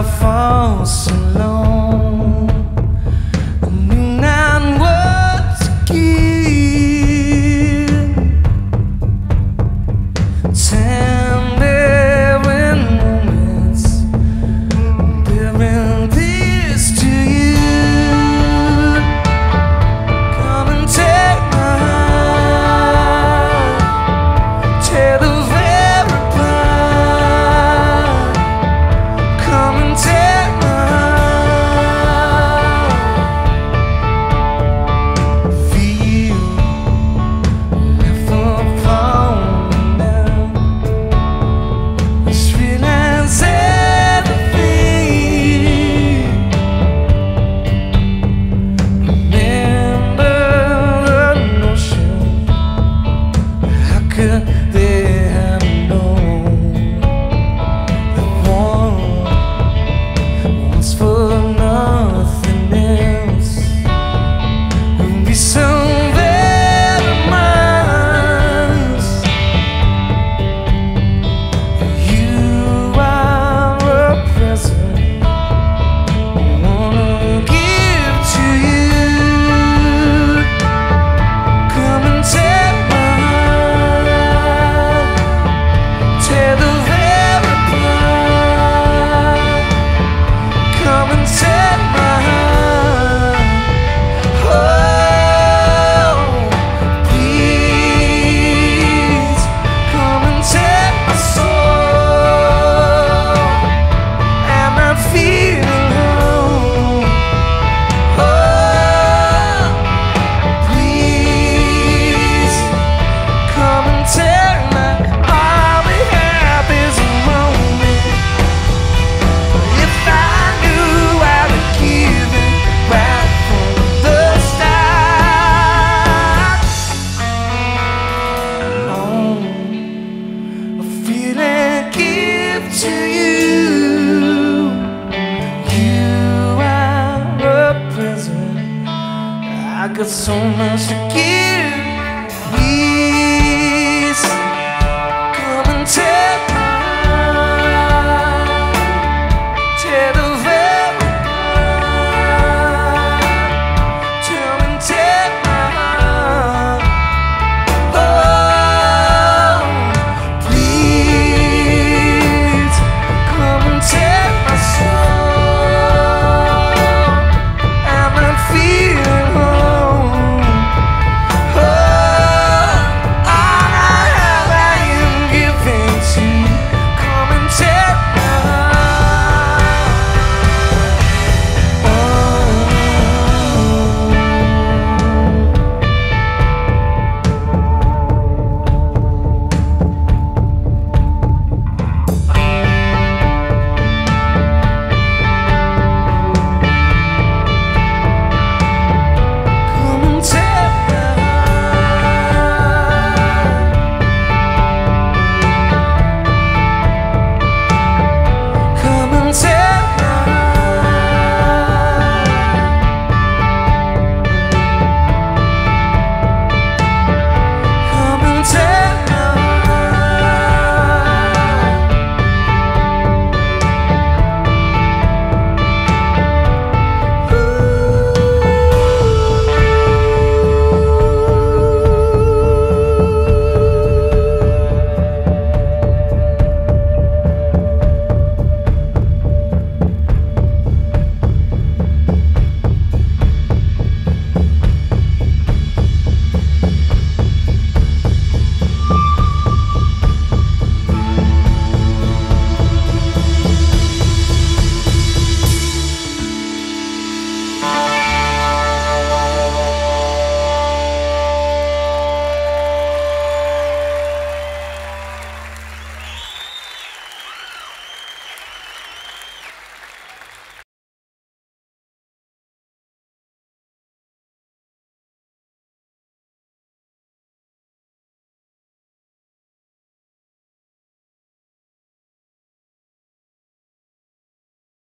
I fall so long, I knew not what to give. Tender moments, I'm bearing this to you. Come and take my heart, tear the I got so much to give.